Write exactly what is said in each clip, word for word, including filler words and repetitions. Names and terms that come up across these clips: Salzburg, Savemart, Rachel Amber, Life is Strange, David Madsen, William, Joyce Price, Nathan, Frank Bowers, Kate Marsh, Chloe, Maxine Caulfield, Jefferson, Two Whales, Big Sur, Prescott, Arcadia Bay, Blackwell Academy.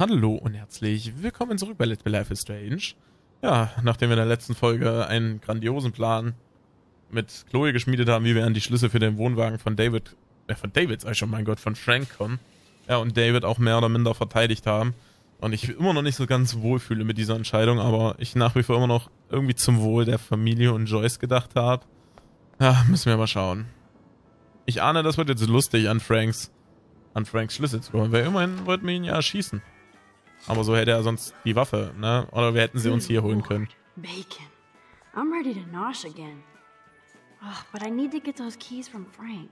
Hallo und herzlich willkommen zurück bei Let's Play Life is Strange. Ja, nachdem wir in der letzten Folge einen grandiosen Plan mit Chloe geschmiedet haben, wie wir an die Schlüssel für den Wohnwagen von David, äh von David sag ich schon, mein Gott, von Frank kommen. Ja, und David auch mehr oder minder verteidigt haben. Und ich immer noch nicht so ganz wohlfühle mit dieser Entscheidung, aber ich nach wie vor immer noch irgendwie zum Wohl der Familie und Joyce gedacht habe. Ja, müssen wir mal schauen. Ich ahne, das wird jetzt lustig, an Franks, an Franks Schlüssel zu kommen. Weil immerhin wollten wir ihn ja erschießen. Aber so hätte er sonst die Waffe, ne? Oder wir hätten sie uns hier holen können. Bacon. I'm ready to nosh again. Oh, but I need to get those keys from Frank.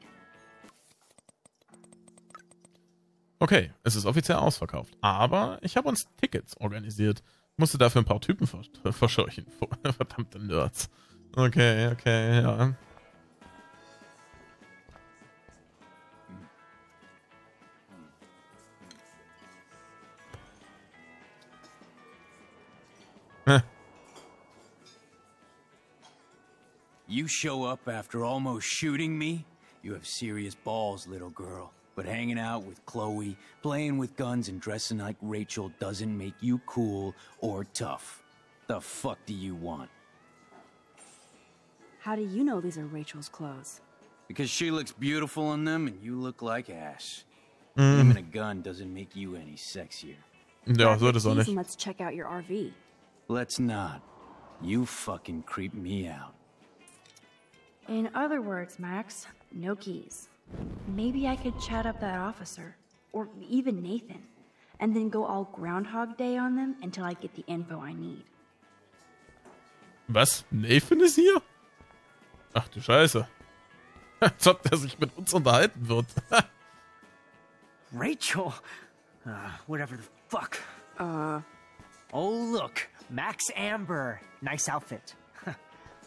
Okay, es ist offiziell ausverkauft. Aber ich habe uns Tickets organisiert. Musste dafür ein paar Typen verscheuchen. Verdammte Nerds. Okay, okay, ja. You show up after almost shooting me? You have serious balls, little girl. But hanging out with Chloe, playing with guns and dressing like Rachel doesn't make you cool or tough. The fuck do you want? How do you know these are Rachel's clothes? Because she looks beautiful in them and you look like ass. Mm. Him and a gun doesn't make you any sexier. No, I thought it was. Let's check out your R V. Let's not. You fucking creep me out. In other words, Max, no keys. Maybe I could chat up that officer, or even Nathan, and then go all Groundhog Day on them until I get the info I need. Was? Nathan ist hier? Ach du Scheiße. Als ob der sich mit uns unterhalten wird. Rachel! Uh, whatever the fuck. Uh. Oh look, Max Amber. Nice outfit.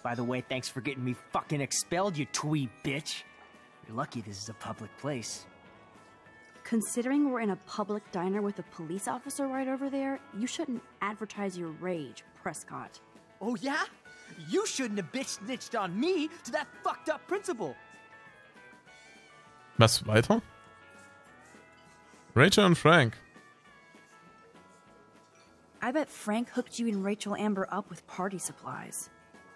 By the way, thanks for getting me fucking expelled, you twee bitch. You're lucky this is a public place. Considering we're in a public diner with a police officer right over there, you shouldn't advertise your rage, Prescott. Oh yeah? You shouldn't have bitch snitched on me to that fucked up principal. Was weiter? Rachel und Frank. I bet Frank hooked you and Rachel Amber up with party supplies.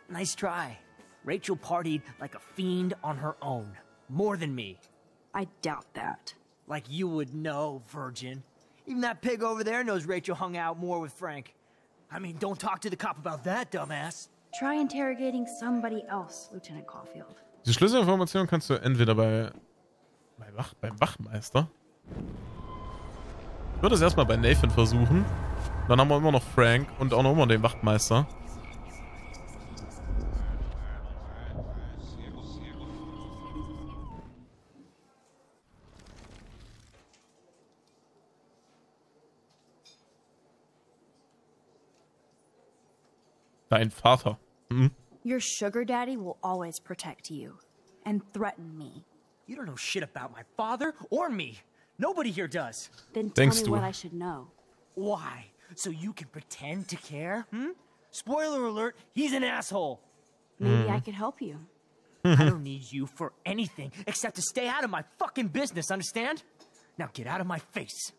Nice try. Rachel partied like a fiend on her own. More than me. I doubt that. Like you would know, virgin. Even that pig over there knows Rachel hung out more with Frank. I mean, don't talk to the cop about that, dumbass. Try interrogating somebody else, Lieutenant Caulfield. Die Schlüsselinformation kannst du entweder bei, bei Wach, beim Wachmeister. Ich würde es erstmal bei Nathan versuchen. Dann haben wir immer noch Frank und auch noch immer den Wachmeister. Dein Vater. Hm? Your sugar daddy will always protect you and threaten me. You don't know shit about my father or me. Nobody here does. Then tell me what I should know. Why? So you can pretend to care? Hmm? Spoiler alert, he's an asshole. Maybe I could help you. I don't need you for anything except to stay out of my fucking business, understand? Now get out of my face.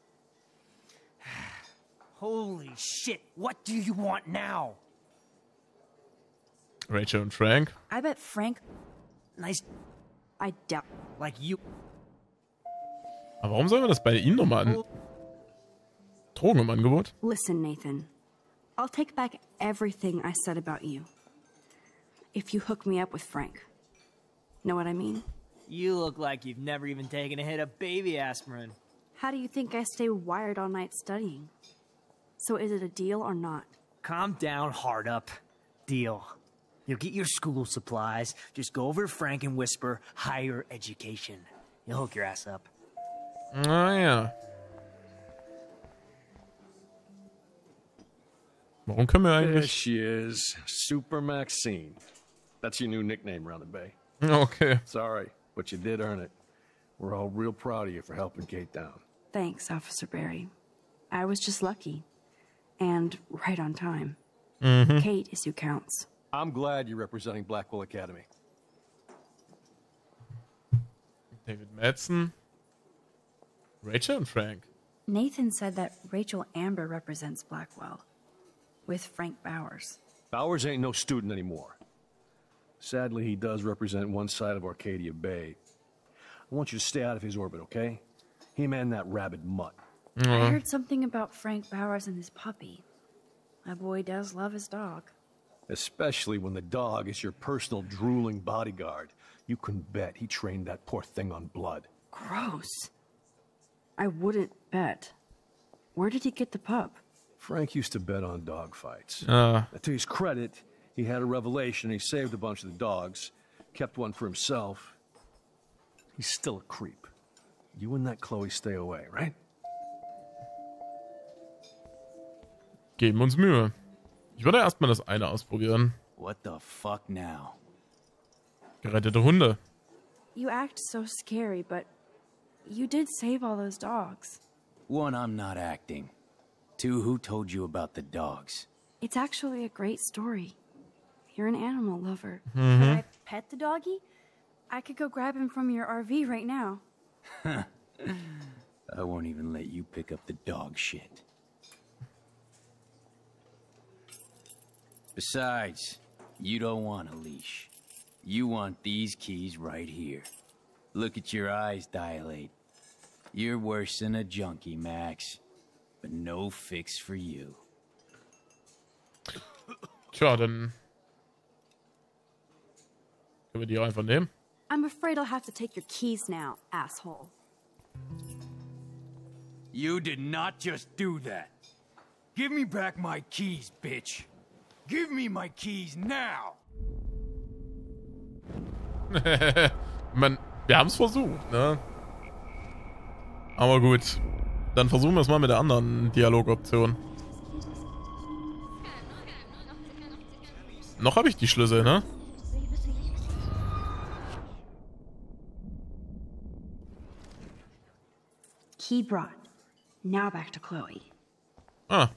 Holy shit, what do you want now? Rachel und Frank. I bet Frank. Nice. I doubt. Like you. Aber warum sollen wir das bei ihm nochmal an? Drogen im Angebot? Listen, Nathan. I'll take back everything I said about you. If you hook me up with Frank. Know what I mean? You look like you've never even taken a hit of baby aspirin. How do you think I stay wired all night studying? So is it a deal or not? Calm down, hard up. Deal. You'll get your school supplies, just go over to Frank and whisper, higher education. You'll hook your ass up. Oh ja. Warum können wir eigentlich... There she is, Super Maxine. That's your new nickname around the bay. Okay. Sorry, but you did earn it. We're all real proud of you for helping Kate down. Thanks, Officer Barry. I was just lucky. And right on time. Mm-hmm. Kate is who counts. I'm glad you're representing Blackwell Academy. David Madsen, Rachel und Frank. Nathan said that Rachel Amber represents Blackwell, with Frank Bowers. Bowers ain't no student anymore. Sadly, he does represent one side of Arcadia Bay. I want you to stay out of his orbit, okay? Him and that rabid mutt. Mm-hmm. I heard something about Frank Bowers and his puppy. My boy does love his dog. Especially when the dog is your personal drooling bodyguard. You can bet he trained that poor thing on blood. Gross. I wouldn't bet. Where did he get the pup? Frank used to bet on dog fights. Uh. To his credit, he had a revelation. He saved a bunch of the dogs, kept one for himself. He's still a creep. You and that Chloe stay away, right? Geben uns Mühe. Ich würde erstmal das eine ausprobieren. What the fuck now? Gerettete Hunde. You act so scary, but you did save all those dogs. One, I'm not acting. Two, who told you about the dogs? It's actually a great story. You're an animal lover. Mm-hmm. Could I pet the doggy? I could go grab him from your R V right now. I won't even let you pick up the dog shit. Besides, you don't want a leash. You want these keys right here. Look at your eyes dilate. You're worse than a junkie, Max. But no fix for you. Tja, dann können wir die einfach nehmen. I'm afraid I'll have to take your keys now, asshole. You did not just do that. Give me back my keys, bitch. Give me my keys now. Man, wir haben es versucht, ne? Aber gut. Dann versuchen wir es mal mit der anderen Dialogoption. Noch habe ich die Schlüssel, ne? Key brought. Now back to Chloe. Ah.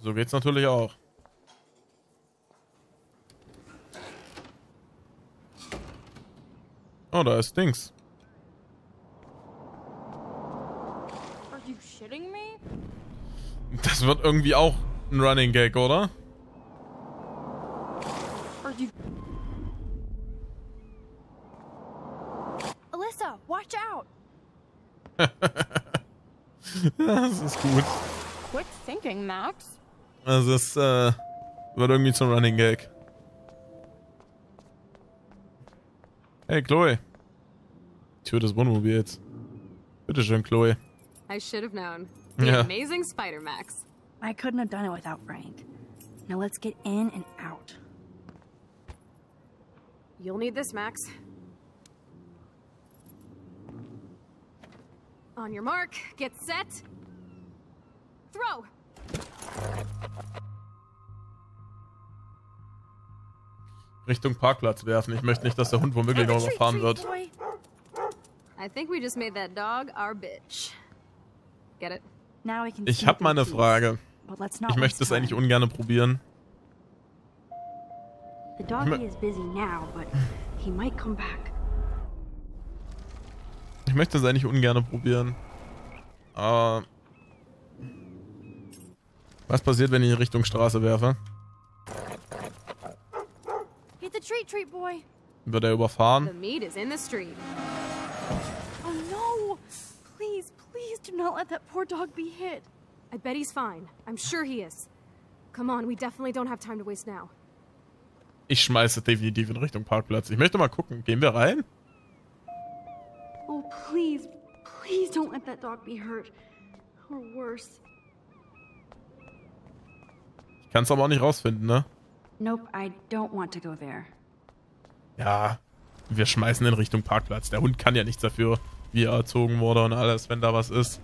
So geht's natürlich auch. Oh, da ist Dings. Are you shitting me? Das wird irgendwie auch ein Running Gag, oder? Are you... Alyssa, watch out! Das ist gut. Quit thinking, Max. Also es äh, wird irgendwie zum Running Gag. Hey Chloe. Tür des Wohnmobils. Bitte schön, Chloe. I should have known. The yeah. Amazing Spider Max. I couldn't have done it without Frank. Now let's get in and out. You'll need this, Max. On your mark, get set. Throw. Richtung Parkplatz werfen. Ich möchte nicht, dass der Hund womöglich noch fahren wird. Ich habe mal eine Frage. Ich möchte das eigentlich ungern probieren. Ich Ich möchte das eigentlich ungern probieren. Aber was passiert, wenn ich in Richtung Straße werfe? Get the treat, treat boy. Wird er überfahren? The meat is in the street. Oh no! Please, please do not let that poor dog be hit. I bet he's fine. I'm sure he is. Come on, we definitely don't have time to waste now. Ich schmeiße definitiv in Richtung Parkplatz. Ich möchte mal gucken. Gehen wir rein? Oh please, please don't let that dog be hurt. Or worse. Kannst aber auch nicht rausfinden, ne? Nope, I don't want to go there. Ja, wir schmeißen in Richtung Parkplatz. Der Hund kann ja nichts dafür, wie er erzogen wurde und alles, wenn da was ist.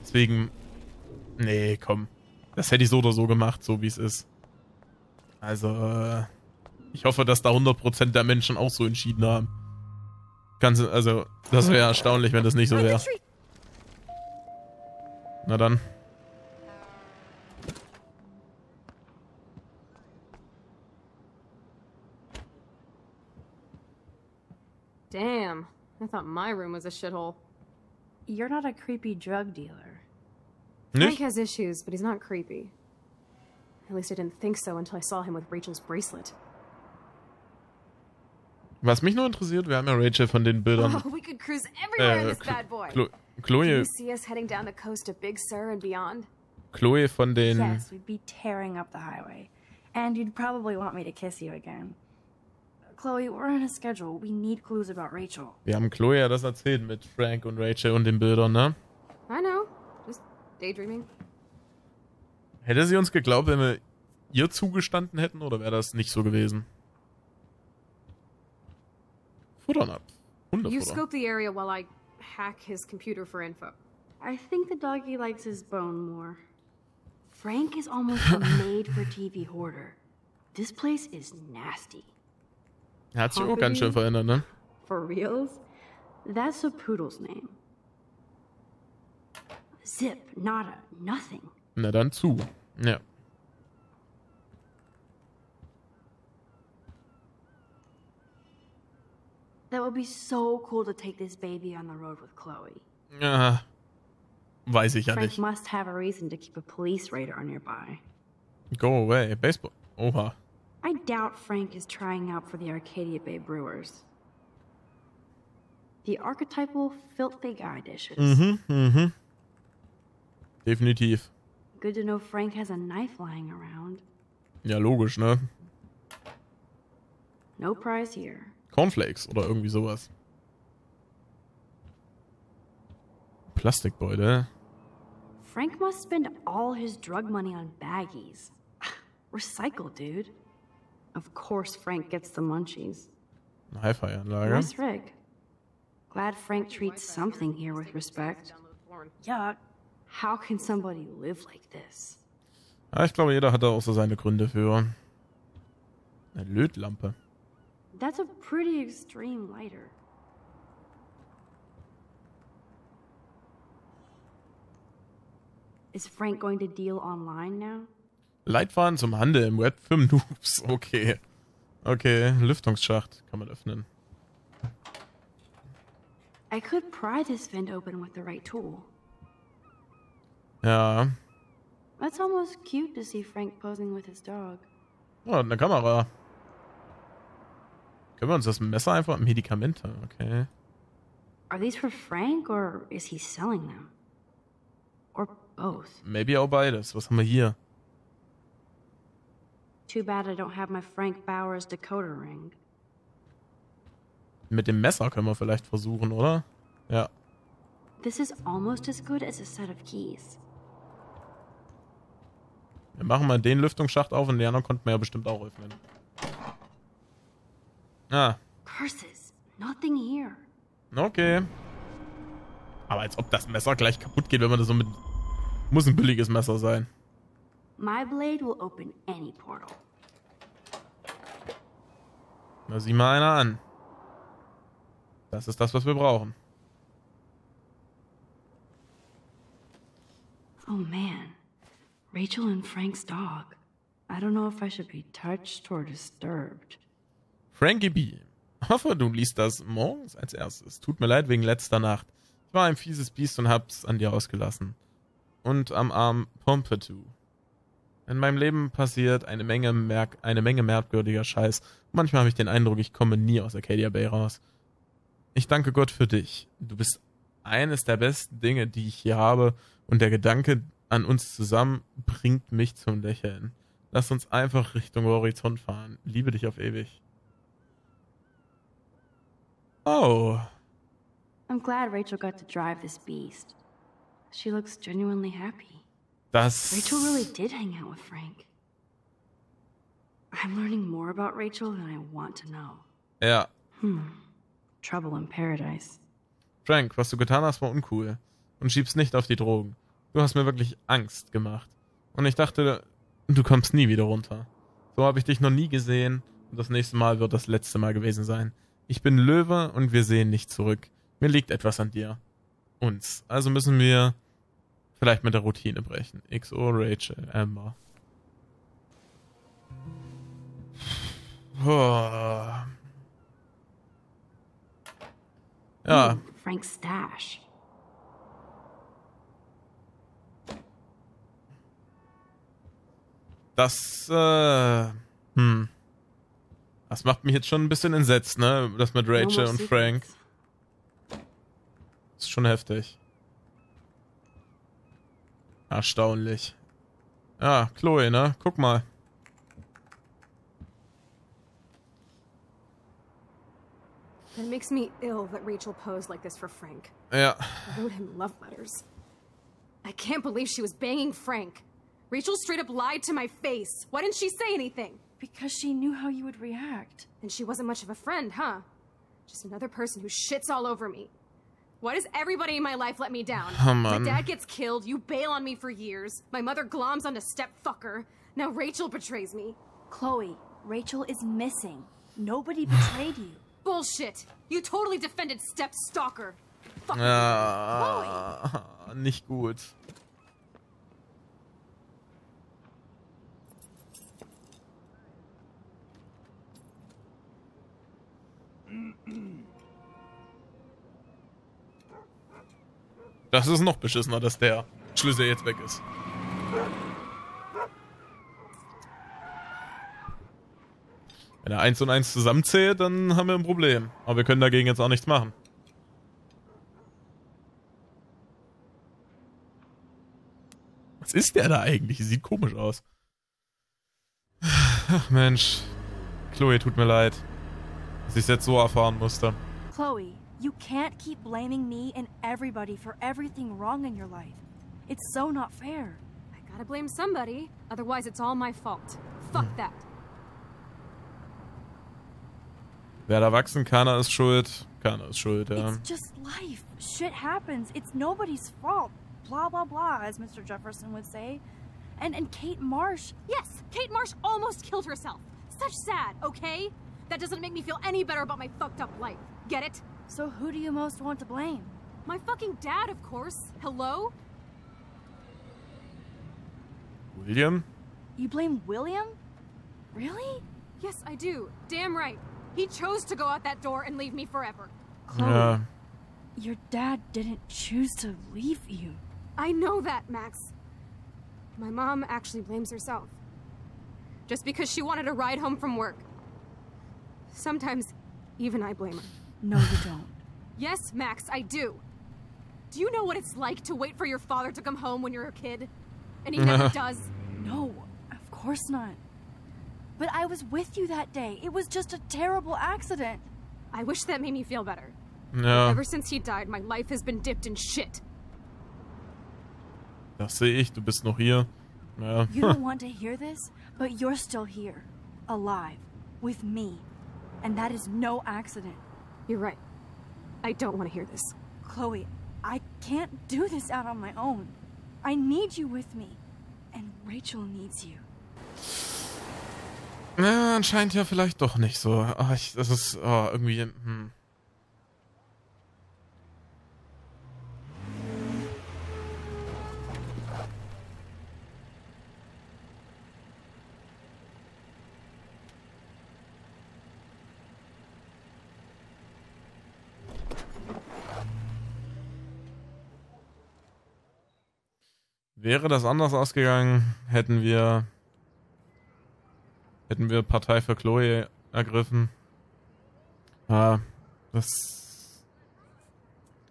Deswegen, nee, komm. Das hätte ich so oder so gemacht, so wie es ist. Also, ich hoffe, dass da hundert Prozent der Menschen auch so entschieden haben. Kannst, also, das wäre erstaunlich, wenn das nicht so wäre. Na dann. Damn, I thought my room was a shithole. you're not a creepy drug dealer. Nick? Frank has issues, but he's not creepy. At least I didn't think so until I saw him with Rachel's bracelet. Was mich nur interessiert, wir haben ja Rachel von den Bildern. Oh, we could cruise everywhere in this bad boy. Chloe. Chloe. You see us heading down the coast of Big Sur and beyond? Chloe von den. Yes, we'd be tearing up the highway, and you'd probably want me to kiss you again. Chloe, we're on a schedule. We need clues about Rachel. Wir haben Chloe ja das erzählt mit Frank und Rachel und den Bildern, ne? I know, just daydreaming. Hätte sie uns geglaubt, wenn wir ihr zugestanden hätten, oder wäre das nicht so gewesen? Futtern ab. You scope the area while I hack his computer for info. I think the doggy likes his bone more. Frank is almost a made-for-T V hoarder. This place is nasty. Hat sich auch ganz schön verändert, ne? For reals? That's a poodle's name. Zip, nada, nothing. Na dann zu. Ja. That would be so cool to take this baby on the road with Chloe. Ah, weiß ich ja nicht. Frank must have a reason to keep a police radar nearby. Go away, baseball. Oha. I doubt Frank is trying out for the Arcadia Bay Brewers. The archetypal filthy guy dishes. Mhm, mhm. Definitiv. Good to know Frank has a knife lying around. Ja, logisch, ne? No prize here. Cornflakes oder irgendwie sowas. Plastikbeutel. Frank must spend all his drug money on baggies. Recycle, dude. Of course Frank gets the munchies. Eine Hi-Fi-Anlage. Nice rig. Glad Frank treats something here with respect. Yuck. How can somebody live like this? Ja, ich glaube, jeder hat da auch so seine Gründe für. Eine Lötlampe. That's a pretty extreme lighter. Is Frank going to deal online now? Leitfaden zum Handel im Web für Noobs. Okay. Okay, Lüftungsschacht kann man öffnen. I could pry this vent open with the right tool. Ja. That's almost cute to see Frank posing with his dog. Oh, eine Kamera. Können wir uns das Messer einfach Medikamente, okay. Are these for Frank or is he selling them? Or both? Maybe auch beides. Was haben wir hier? Too bad I don't have my Frank Bowers decoder ring. Mit dem Messer können wir vielleicht versuchen, oder? Ja. This is almost as good as a set of keys. Wir machen mal den Lüftungsschacht auf und den anderen konnten wir ja bestimmt auch öffnen. Ah. Curses. Nothing here. Okay. Aber als ob das Messer gleich kaputt geht, wenn man das so mit... Muss ein billiges Messer sein. My blade will open any portal. Na, sieh mal einer an. Das ist das, was wir brauchen. Oh man. Rachel and Frank's dog. I don't know if I should be touched or disturbed. Frankie B. Hoffe, du liest das morgens als erstes. Tut mir leid wegen letzter Nacht. Ich war ein fieses Biest und hab's an dir ausgelassen. Und am Arm Pompidou. In meinem Leben passiert eine Menge merk eine Menge merkwürdiger Scheiß. Manchmal habe ich den Eindruck, ich komme nie aus Arcadia Bay raus. Ich danke Gott für dich. Du bist eines der besten Dinge, die ich hier habe. Und der Gedanke an uns zusammen bringt mich zum Lächeln. Lass uns einfach Richtung Horizont fahren. Liebe dich auf ewig. Oh. I'm glad Rachel got to drive this beast. She looks genuinely happy. Das Rachel really did hang out with Frank. I'm learning more about Rachel than I want to know. Ja. Hm. Trouble in paradise. Frank, was du getan hast, war uncool. Und schiebst nicht auf die Drogen. Du hast mir wirklich Angst gemacht. Und ich dachte, du kommst nie wieder runter. So habe ich dich noch nie gesehen. Und das nächste Mal wird das letzte Mal gewesen sein. Ich bin Löwe und wir sehen nicht zurück. Mir liegt etwas an dir. Uns. Also müssen wir vielleicht mit der Routine brechen. X O Rachel Amber. Oh. Ja. Frank's Stash. Das, äh, hm. Das macht mich jetzt schon ein bisschen entsetzt, ne? Das mit Rachel und Frank. Ist schon heftig. Erstaunlich. Ja, Chloe, ne? Guck mal. It makes me ill that Rachel posed like this for Frank. Yeah. I wrote him love letters. I can't believe she was banging Frank. Rachel straight up lied to my face. Why didn't she say anything? Because she knew how you would react. And she wasn't much of a friend, huh? Just another person who shits all over me. Why does everybody in my life let me down? Oh, my dad gets killed, you bail on me for years, my mother gloms on a stepfucker. Now Rachel betrays me. Chloe, Rachel is missing. Nobody betrayed you. Bullshit! You totally defended step stalker. Fuck. Ah, nicht gut. Das ist noch beschissener, dass der Schlüssel jetzt weg ist. Wenn er eins und eins zusammenzählt, dann haben wir ein Problem. Aber wir können dagegen jetzt auch nichts machen. Was ist der da eigentlich? Sieht komisch aus. Ach Mensch. Chloe, tut mir leid, dass ich es jetzt so erfahren musste. Chloe, you can't keep blaming me and everybody for everything wrong in your life. It's so not fair. I gotta blame somebody, otherwise it's all my fault. Fuck that. Wer da wachsen, keiner ist schuld. Keiner ist schuld, ja. It's just life. Shit happens. It's nobody's fault. Blah, blah, blah, as Mister Jefferson would say. And, and Kate Marsh. Yes, Kate Marsh almost killed herself. Such sad, okay? That doesn't make me feel any better about my fucked up life. Get it? So who do you most want to blame? My fucking dad, of course. Hello? William? You blame William? Really? Yes, I do. Damn right. He chose to go out that door and leave me forever. Chloe, yeah. Your dad didn't choose to leave you. I know that, Max. My mom actually blames herself. Just because she wanted a ride home from work. Sometimes, even I blame her. No, you don't. Yes, Max, I do. Do you know what it's like to wait for your father to come home when you're a kid? And he never does? No, of course not. But I was with you that day. It was just a terrible accident. I wish that made me feel better. No. Ever since he died, my life has been dipped in shit. Das sehe ich. Du bist noch hier. Ja. You don't want to hear this, but you're still here, alive, with me, and that is no accident. You're right. I don't want to hear this, Chloe. I can't do this out on my own. I need you with me, and Rachel needs you. Ja, anscheinend ja vielleicht doch nicht so. Ach, ich, das ist oh, irgendwie... Hm. Wäre das anders ausgegangen, hätten wir... Hätten wir Partei für Chloe ergriffen. Ah, das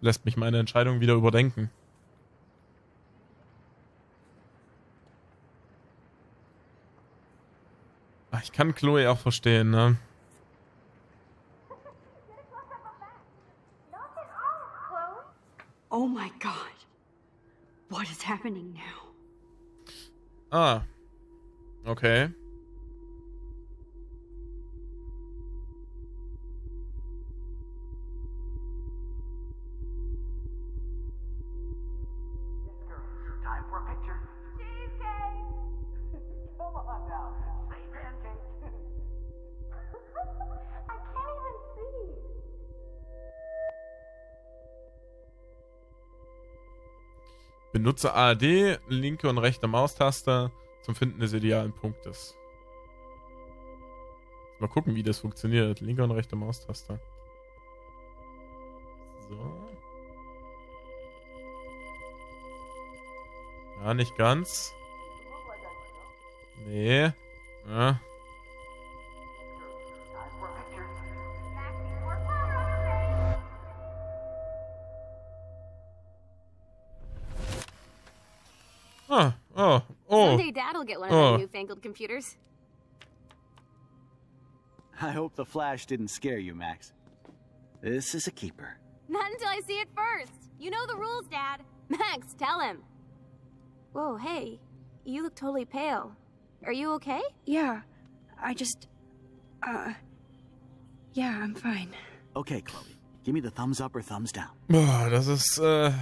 lässt mich meine Entscheidung wieder überdenken. Ach, ich kann Chloe auch verstehen, ne? Oh my God. What is happening now? Ah. Okay. Benutze A R D, linke und rechte Maustaste zum Finden des idealen Punktes. Mal gucken, wie das funktioniert. Linke und rechte Maustaste. So. Ja, nicht ganz. Nee. Ja. Huh. Oh. Oh. Someday Dad'll get one of our newfangled computers. I hope the flash didn't scare you, Max. This is a keeper. Not until I see it first. You know the rules, Dad. Max, tell him. Whoa, hey. You look totally pale. Are you okay? Yeah. I just... Uh... Yeah, I'm fine. Okay, Chloe. Give me the thumbs up or thumbs down. Oh, das ist, äh...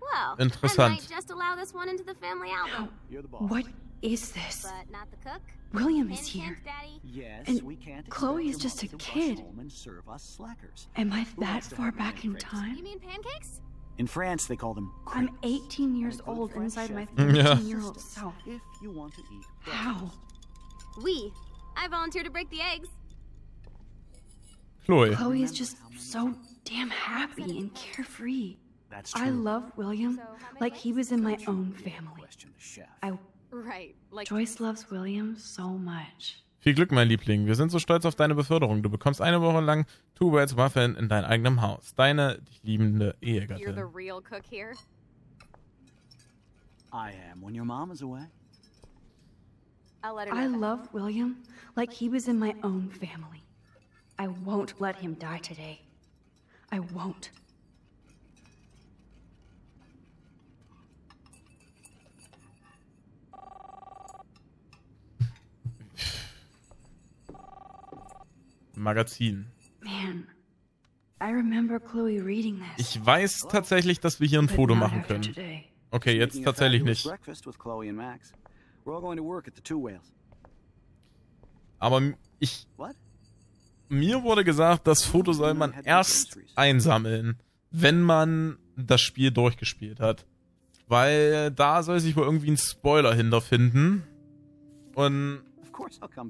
Well, I might just allow this one into the family album. You're the boss. What is this? But not the cook. William is here. Yes, and we can't Chloe is just a kid. Serve us slackers. Am I that far back in time? You mean pancakes? In France, they call them crepes. I'm eighteen years old inside my thirteen-year-old self. If you want to eat, how? We. I volunteer to break the eggs. Chloe. Chloe is just so damn happy and carefree. That's true. I love William like he was in my own family. I Joyce loves William so much. Viel Glück, mein Liebling. Wir sind so stolz auf deine Beförderung. Du bekommst eine Woche lang Two Whales Waffeln in deinem eigenen Haus. Deine dich liebende Ehegattin. You're the real cook here. I am when your mom is away. I love William like he was in my own family. I won't let him die today. I won't. Magazin. Man, I remember Chloe reading this. Ich weiß tatsächlich, dass wir hier ein Foto machen können. Okay, jetzt tatsächlich nicht. Aber ich... Mir wurde gesagt, das Foto soll man erst einsammeln, wenn man das Spiel durchgespielt hat. Weil da soll sich wohl irgendwie ein Spoiler hinterfinden. Und...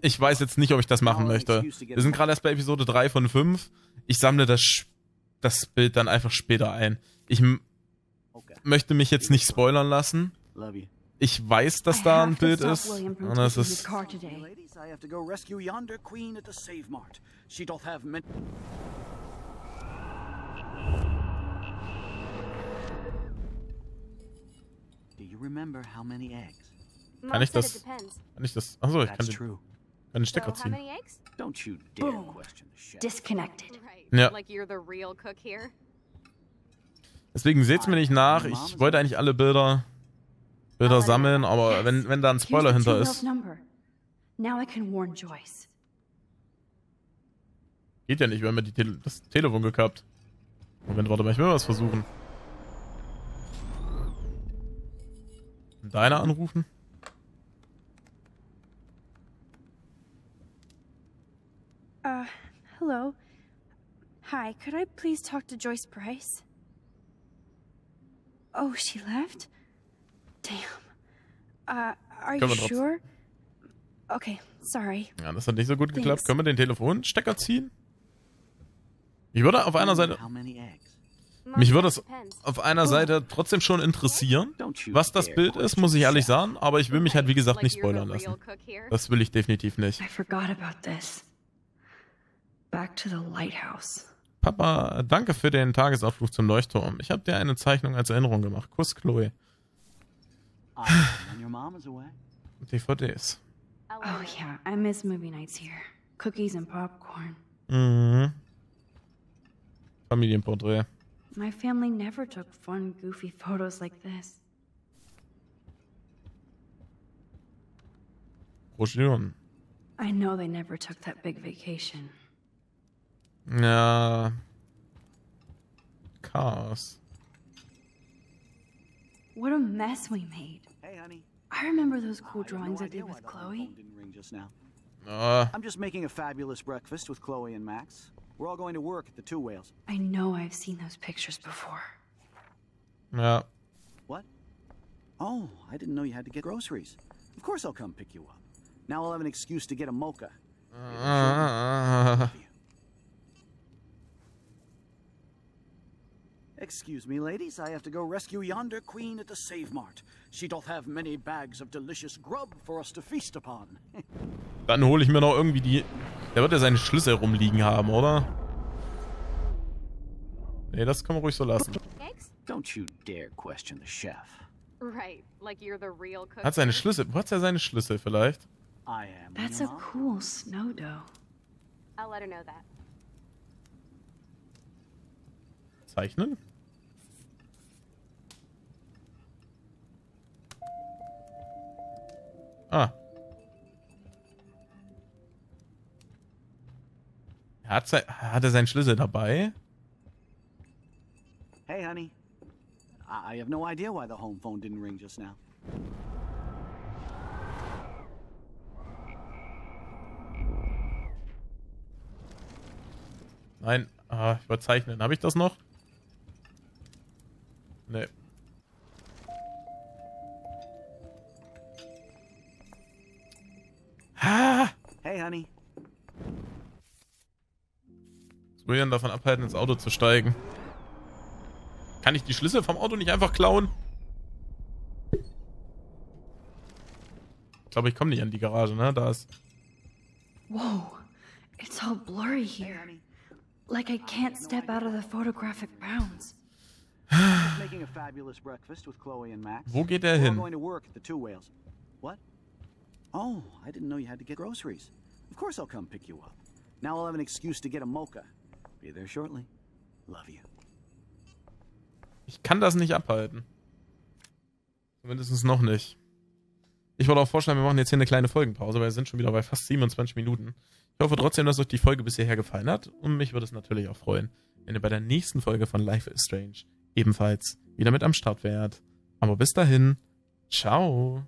Ich weiß jetzt nicht, ob ich das machen möchte. Wir sind gerade erst bei Episode drei von fünf. Ich sammle das, das Bild dann einfach später ein. Ich möchte mich jetzt nicht spoilern lassen. Ich weiß, dass da ein Bild ist. Und das ist... Kann ich das? Kann ich das? Achso, ich kann den, kann den Stecker ziehen. Ja. Deswegen seht's mir nicht nach. Ich wollte eigentlich alle Bilder, Bilder sammeln, aber wenn, wenn da ein Spoiler hinter ist. Geht ja nicht, wir haben ja die Tele das Telefon gekappt. Moment, warte mal, ich will mal was versuchen. Deiner anrufen? Uh, hello. Hi, could I please talk to Joyce Price? Oh, she left? Damn. Uh, are you sure? Okay, sorry. Ja, das hat nicht so gut geklappt. Können wir den Telefonstecker ziehen? Ich würde auf einer Seite... Mich würde es auf einer Seite trotzdem schon interessieren, was das Bild ist, muss ich ehrlich sagen, aber ich will mich halt, wie gesagt, nicht spoilern lassen. Das will ich definitiv nicht. Papa, danke für den Tagesausflug zum Leuchtturm. Ich habe dir eine Zeichnung als Erinnerung gemacht. Kuss, Chloe. D V Ds. Oh ja, I miss movie nights here. Cookies and popcorn. Mhm. Familienporträt. My family never took fun, goofy photos like this. Broschüren. I know they never took that big vacation. Ja. Chaos. What a mess we made. Hey, honey. I remember those cool drawings I did with Chloe. Uh. I'm just making a fabulous breakfast with Chloe and Max. We're all going to work at the Two Whales. I know I've seen those pictures before. Yeah. What? Oh, I didn't know you had to get groceries. Of course I'll come pick you up. Now I'll have an excuse to get a mocha. Uh, Excuse me, ladies, I have to go rescue yonder queen at the Savemart. She doth have many bags of delicious grub for us to feast upon. Dann hole ich mir noch irgendwie die... Der wird ja seine Schlüssel rumliegen haben, oder? Nee, das kann man ruhig so lassen. Don't you dare question the chef. Right, like you're the real cook. Hat seine Schlüssel? Wo hat er seine Schlüssel vielleicht? I am. That's a cool snow dough. I'll let her know that. Zeichnen? Ah. Hat, sein, hat er seinen Schlüssel dabei? Hey, honey. I have no idea why the home phone didn't ring just now. Nein, ah, überzeichnen. Habe ich das noch? Nee. Ah! Hey, honey. William davon abhalten, ins Auto zu steigen. Kann ich die Schlüssel vom Auto nicht einfach klauen? Ich glaube, ich komme nicht an die Garage, ne? Da ist... Wow, it's all blurry here. Like I can't step out of the photographic bounds. Making a fabulous breakfast with Chloe and Max. Wo geht er hin? We're going to work at the Two Whales. What? Oh, I didn't know you had to get groceries. Of course I'll come pick you up. Now I'll have an excuse to get a mocha. Be there shortly. Love you. Ich kann das nicht abhalten. Zumindest noch nicht. Ich wollte auch vorschlagen, wir machen jetzt hier eine kleine Folgenpause, weil wir sind schon wieder bei fast siebenundzwanzig Minuten. Ich hoffe trotzdem, dass euch die Folge bis hierher gefallen hat. Und mich würde es natürlich auch freuen, wenn ihr bei der nächsten Folge von Life is Strange ebenfalls wieder mit am Start wärt. Aber bis dahin, ciao!